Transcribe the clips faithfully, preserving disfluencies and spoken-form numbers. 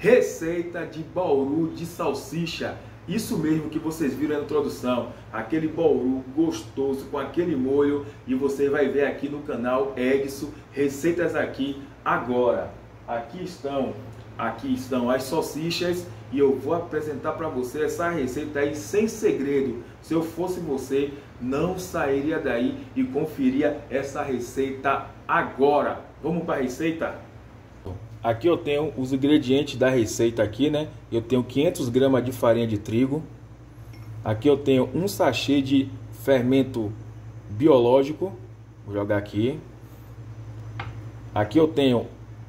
Receita de bauru de salsicha. Isso mesmo que vocês viram na introdução, aquele bauru gostoso com aquele molho, e você vai ver aqui no canal Edson-Receitas Aqui agora. Aqui estão, aqui estão as salsichas e eu vou apresentar para você essa receita aí sem segredo. Se eu fosse você, não sairia daí e conferia essa receita agora. Vamos para a receita? Aqui eu tenho os ingredientes da receita aqui, né? Eu tenho quinhentos gramas de farinha de trigo. Aqui eu tenho um sachê de fermento biológico. Vou jogar aqui. Aqui eu tenho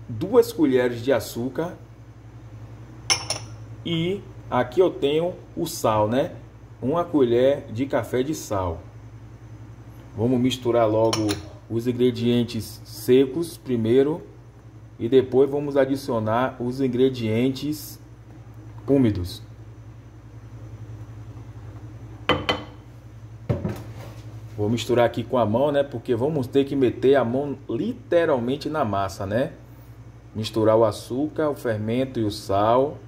duas colheres de açúcar. E aqui eu tenho o sal, né? Uma colher de café de sal. Vamos misturar logo os ingredientes secos primeiro. E depois vamos adicionar os ingredientes úmidos. Vou misturar aqui com a mão, né? Porque vamos ter que meter a mão literalmente na massa, né? Misturar o açúcar, o fermento e o sal.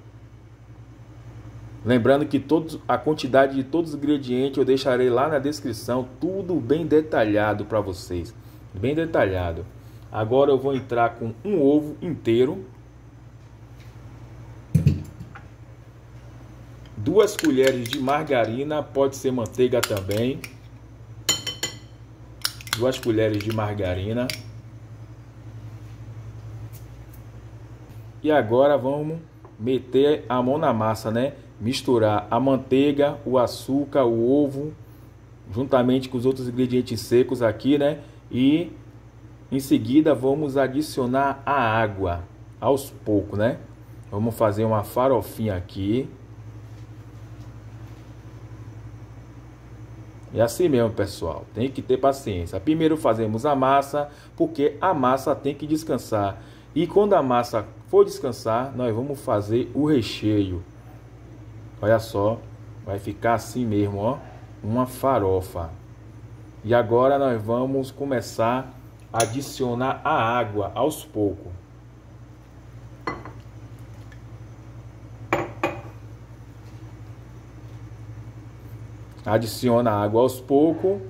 Lembrando que todos, a quantidade de todos os ingredientes eu deixarei lá na descrição. Tudo bem detalhado para vocês. Bem detalhado. Agora eu vou entrar com um ovo inteiro, duas colheres de margarina, pode ser manteiga também, duas colheres de margarina. E agora vamos meter a mão na massa, né? Misturar a manteiga, o açúcar, o ovo, juntamente com os outros ingredientes secos aqui, né? E em seguida vamos adicionar a água aos poucos, né? Vamos fazer uma farofinha aqui. É assim mesmo, pessoal. Tem que ter paciência. Primeiro fazemos a massa, porque a massa tem que descansar. E quando a massa for descansar, nós vamos fazer o recheio. Olha só, vai ficar assim mesmo, ó, uma farofa. E agora nós vamos começar adicionar a água aos poucos. Adiciona a água aos poucos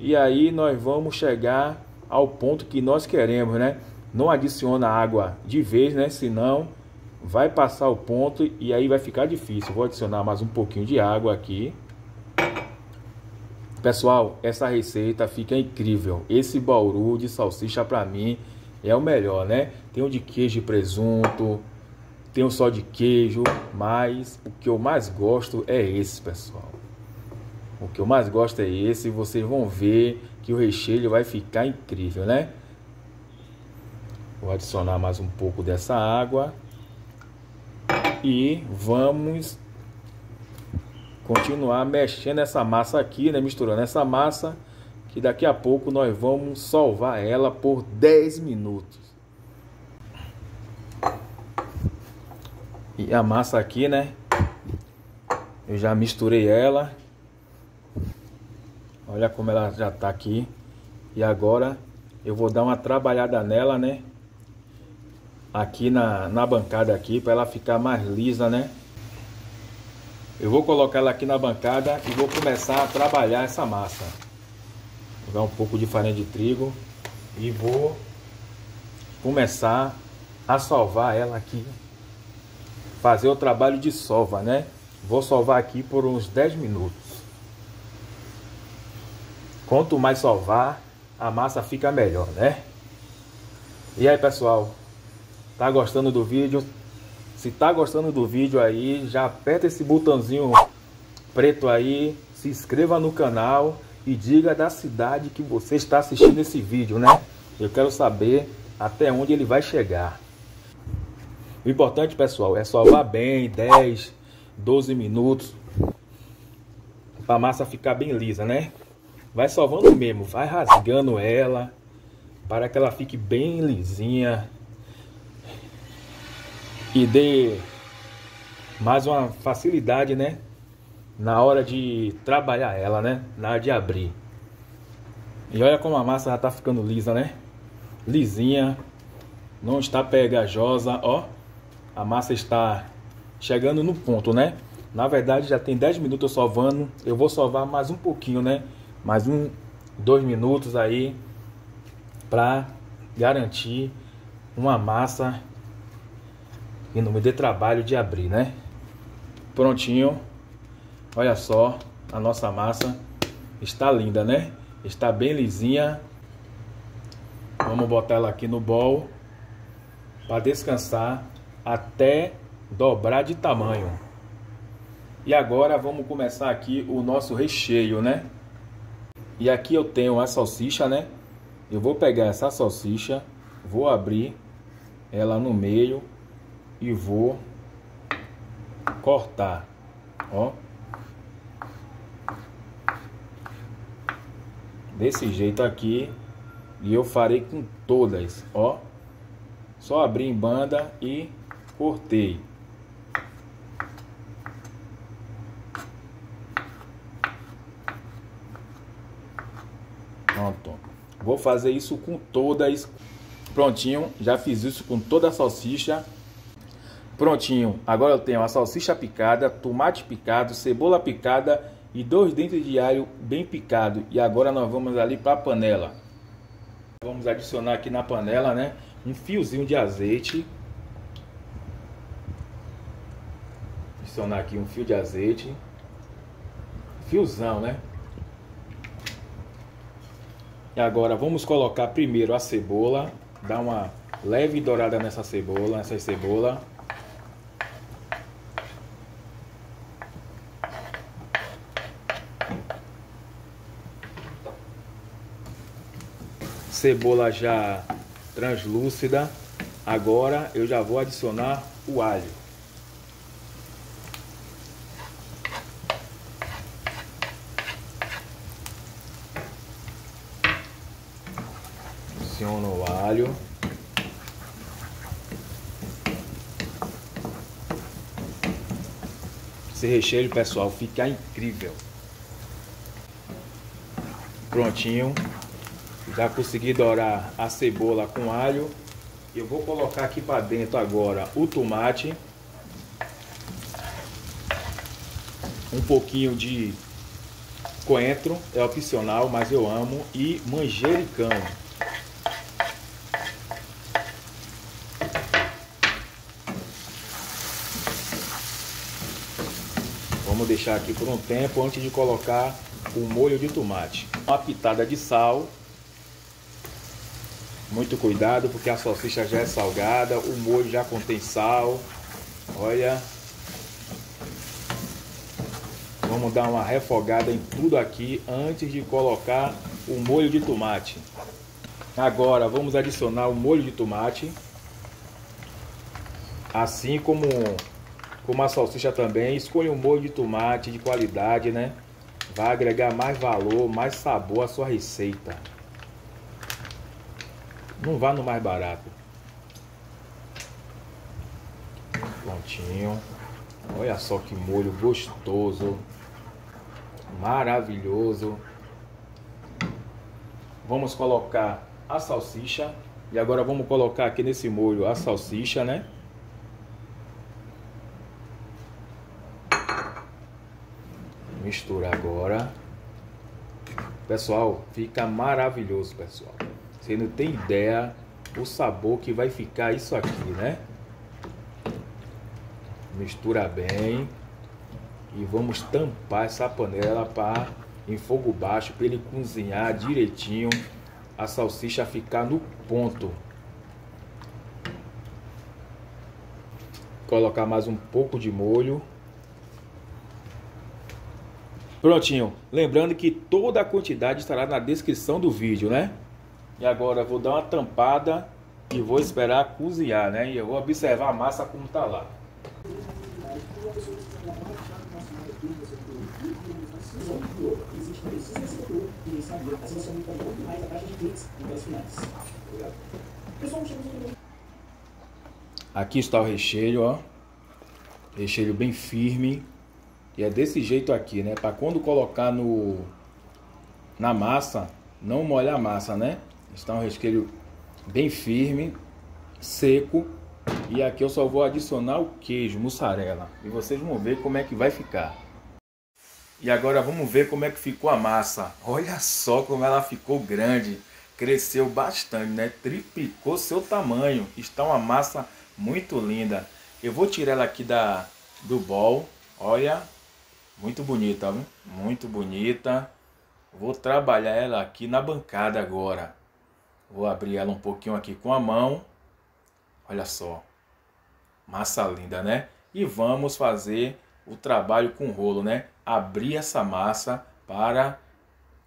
e aí nós vamos chegar ao ponto que nós queremos, né? Não adiciona água de vez, né? Senão vai passar o ponto e aí vai ficar difícil. Vou adicionar mais um pouquinho de água aqui. Pessoal, essa receita fica incrível. Esse bauru de salsicha para mim é o melhor, né? Tem um de queijo e presunto, tem um só de queijo, mas o que eu mais gosto é esse, pessoal. O que eu mais gosto é esse. Vocês vão ver que o recheio vai ficar incrível, né? Vou adicionar mais um pouco dessa água e vamos continuar mexendo essa massa aqui, né? Misturando essa massa, que daqui a pouco nós vamos salvar ela por dez minutos. E a massa aqui, né? Eu já misturei ela. Olha como ela já tá aqui. E agora eu vou dar uma trabalhada nela, né? Aqui na, na bancada aqui, para ela ficar mais lisa, né? Eu vou colocar ela aqui na bancada e vou começar a trabalhar essa massa. Vou dar um pouco de farinha de trigo e vou começar a sovar ela aqui. Fazer o trabalho de sova, né? Vou sovar aqui por uns dez minutos. Quanto mais sovar, a massa fica melhor, né? E aí, pessoal? Tá gostando do vídeo? Se tá gostando do vídeo aí, já aperta esse botãozinho preto aí, se inscreva no canal e diga da cidade que você está assistindo esse vídeo, né? Eu quero saber até onde ele vai chegar. O importante, pessoal, é sovar bem dez, doze minutos para a massa ficar bem lisa, né? Vai sovando mesmo, vai rasgando ela para que ela fique bem lisinha. E dê mais uma facilidade, né? Na hora de trabalhar ela, né? Na hora de abrir. E olha como a massa já tá ficando lisa, né? Lisinha. Não está pegajosa, ó. a massa está chegando no ponto, né? Na verdade já tem dez minutos sovando, eu vou sovar mais um pouquinho, né? Mais um, dois minutos aí para garantir uma massa e não me dê trabalho de abrir, né? Prontinho, olha só, a nossa massa está linda, né? Está bem lisinha. Vamos botar ela aqui no bowl para descansar até dobrar de tamanho. E agora vamos começar aqui o nosso recheio, né? E aqui eu tenho a salsicha, né? Eu vou pegar essa salsicha, vou abrir ela no meio e vou cortar, ó, desse jeito aqui. E eu farei com todas, ó. Só abri em banda e cortei. Pronto. Vou fazer isso com todas. Prontinho, já fiz isso com toda a salsicha. Prontinho, agora eu tenho a salsicha picada, tomate picado, cebola picada e dois dentes de alho bem picado. E agora nós vamos ali para a panela. Vamos adicionar aqui na panela, né, um fiozinho de azeite. Adicionar aqui um fio de azeite. Fiozão, né? E agora vamos colocar primeiro a cebola. Dar uma leve dourada nessa cebola, nessa cebola. Cebola já translúcida. Agora eu já vou adicionar o alho. Adiciono o alho. Esse recheio, pessoal, fica incrível. Prontinho. Já consegui dourar a cebola com alho. Eu vou colocar aqui para dentro agora o tomate. Um pouquinho de coentro, é opcional, mas eu amo. E manjericão. Vamos deixar aqui por um tempo antes de colocar o molho de tomate. Uma pitada de sal. Muito cuidado, porque a salsicha já é salgada, o molho já contém sal. Olha. Vamos dar uma refogada em tudo aqui antes de colocar o molho de tomate. Agora vamos adicionar o molho de tomate. Assim como, como a salsicha também, escolha um molho de tomate de qualidade, né? Vai agregar mais valor, mais sabor à sua receita. Não vá no mais barato. Prontinho. Olha só que molho gostoso. Maravilhoso. Vamos colocar a salsicha. E agora vamos colocar aqui nesse molho a salsicha, né? Misturar agora. Pessoal, fica maravilhoso, pessoal. Você não tem ideia o sabor que vai ficar isso aqui, né? Mistura bem. E vamos tampar essa panela para em fogo baixo, para ele cozinhar direitinho. A salsicha ficar no ponto. Colocar mais um pouco de molho. Prontinho. Lembrando que toda a quantidade estará na descrição do vídeo, né? E agora eu vou dar uma tampada e vou esperar cozinhar, né? E eu vou observar a massa como tá lá. Aqui está o recheio, ó. Recheio bem firme. E é desse jeito aqui, né? Para quando colocar no na massa, não molhar a massa, né? Está um recheio bem firme, seco, E aqui eu só vou adicionar o queijo, mussarela. E vocês vão ver como é que vai ficar. E agora vamos ver como é que ficou a massa. Olha só como ela ficou grande. Cresceu bastante, né? Triplicou seu tamanho. Está uma massa muito linda. Eu vou tirar ela aqui da, do bowl. Olha, muito bonita, viu? Muito bonita. Vou trabalhar ela aqui na bancada agora. Vou abrir ela um pouquinho aqui com a mão. Olha só. Massa linda, né? E vamos fazer o trabalho com rolo, né? Abrir essa massa para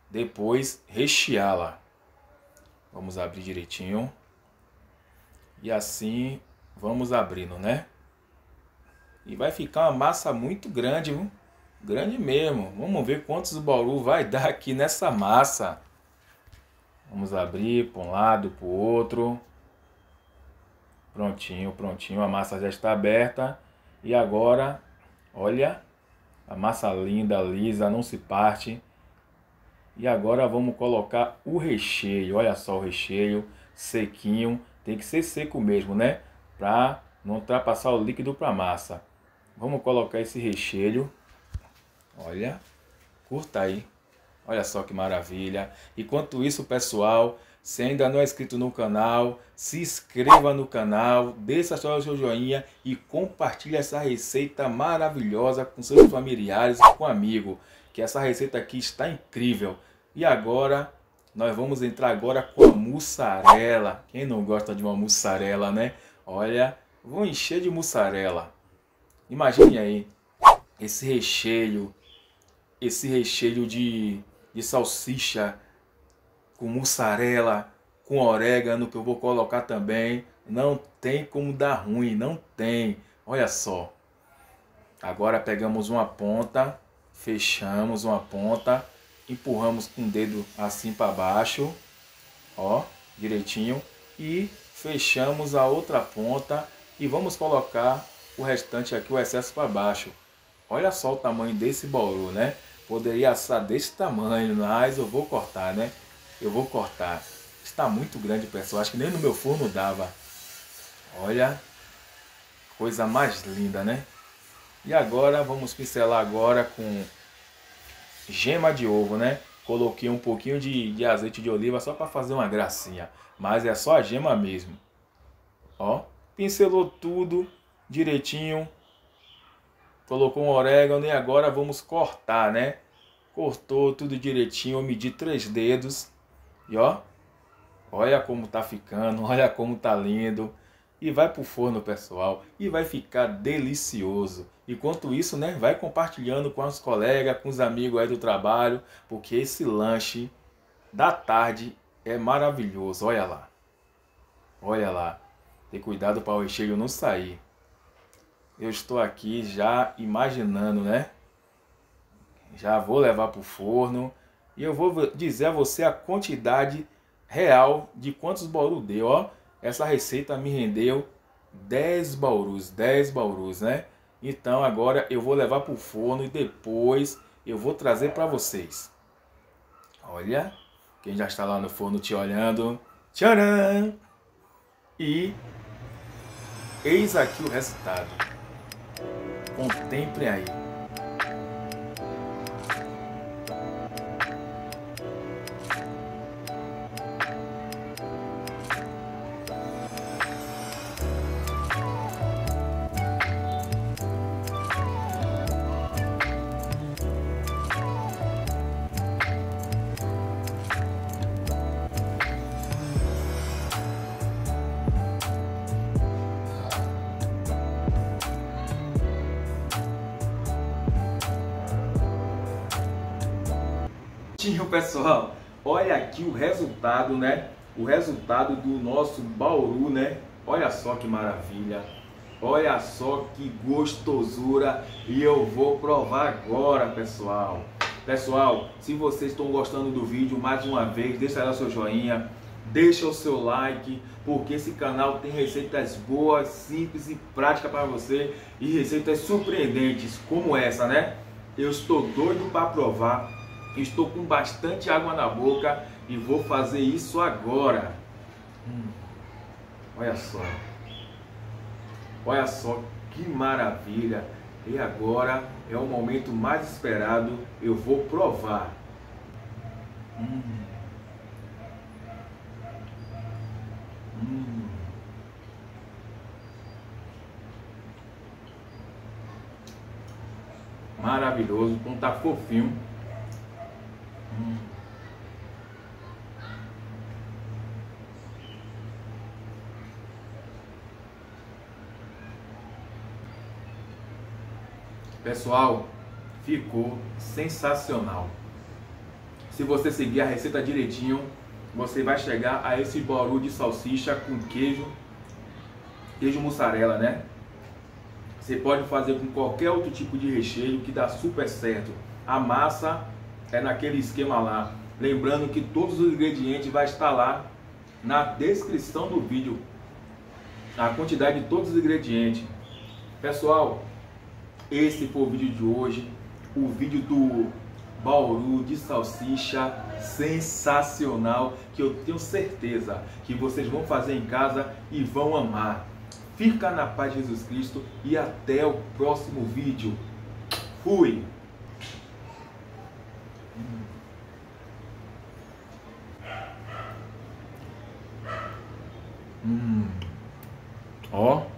depois recheá-la. Vamos abrir direitinho. E assim vamos abrindo, né? E vai ficar uma massa muito grande, viu? Grande mesmo. Vamos ver quantos bauru vai dar aqui nessa massa. Vamos abrir para um lado, para o outro. Prontinho, prontinho. A massa já está aberta. E agora, olha, a massa linda, lisa, não se parte. E agora vamos colocar o recheio. Olha só o recheio, sequinho. Tem que ser seco mesmo, né? Para não ultrapassar o líquido para a massa. Vamos colocar esse recheio. Olha, curta aí. Olha só que maravilha. Enquanto isso, pessoal, se ainda não é inscrito no canal, se inscreva no canal, deixa só o seu joinha e compartilhe essa receita maravilhosa com seus familiares e com amigos, que essa receita aqui está incrível. E agora, nós vamos entrar agora com a mussarela. Quem não gosta de uma mussarela, né? Olha, vou encher de mussarela. Imagine aí, esse recheio, esse recheio de, de salsicha, com mussarela, com orégano, que eu vou colocar também. Não tem como dar ruim, não tem. Olha só. Agora pegamos uma ponta, fechamos uma ponta, empurramos com o dedo assim para baixo, ó, direitinho. E fechamos a outra ponta e vamos colocar o restante aqui, o excesso para baixo. Olha só o tamanho desse bauru, né? Poderia assar desse tamanho, mas eu vou cortar, né? Eu vou cortar. Está muito grande, pessoal. Acho que nem no meu forno dava. Olha. Coisa mais linda, né? E agora vamos pincelar agora com gema de ovo, né? Coloquei um pouquinho de, de azeite de oliva só para fazer uma gracinha. Mas é só a gema mesmo. Ó. Pincelou tudo direitinho. Colocou um orégano e agora vamos cortar, né? Cortou tudo direitinho. Eu medi três dedos. E ó, olha como tá ficando, olha como tá lindo. E vai pro forno, pessoal, e vai ficar delicioso. Enquanto isso, né, vai compartilhando com os colegas, com os amigos aí do trabalho, porque esse lanche da tarde é maravilhoso. Olha lá, olha lá. Tem cuidado para o recheio não sair. Eu estou aqui já imaginando, né? Já vou levar pro forno. E eu vou dizer a você a quantidade real de quantos bauru deu, ó. Essa receita me rendeu dez baurus, dez baurus, né? Então agora eu vou levar para o forno e depois eu vou trazer para vocês. Olha, quem já está lá no forno te olhando. Tcharam! E eis aqui o resultado. Contemple aí. Pessoal, olha aqui o resultado, né? O resultado do nosso bauru, né? Olha só que maravilha, olha só que gostosura. E eu vou provar agora, pessoal. Pessoal, se vocês estão gostando do vídeo, mais uma vez, deixa lá seu joinha, deixa o seu like, porque esse canal tem receitas boas, simples e práticas para você, e receitas surpreendentes como essa, né? Eu estou doido para provar. Estou com bastante água na boca e vou fazer isso agora. Hum, olha só. Olha só que maravilha! E agora é o momento mais esperado. Eu vou provar. Hum. Hum. Maravilhoso, então tá fofinho. Hum. Pessoal, ficou sensacional. Se você seguir a receita direitinho, você vai chegar a esse boru de salsicha com queijo, queijo mussarela, né? Você pode fazer com qualquer outro tipo de recheio que dá super certo. A massa é naquele esquema lá. Lembrando que todos os ingredientes vai estar lá na descrição do vídeo. A quantidade de todos os ingredientes. Pessoal, esse foi o vídeo de hoje, o vídeo do bauru de salsicha sensacional, que eu tenho certeza que vocês vão fazer em casa e vão amar. Fica na paz de Jesus Cristo e até o próximo vídeo. Fui! Hum. Ó.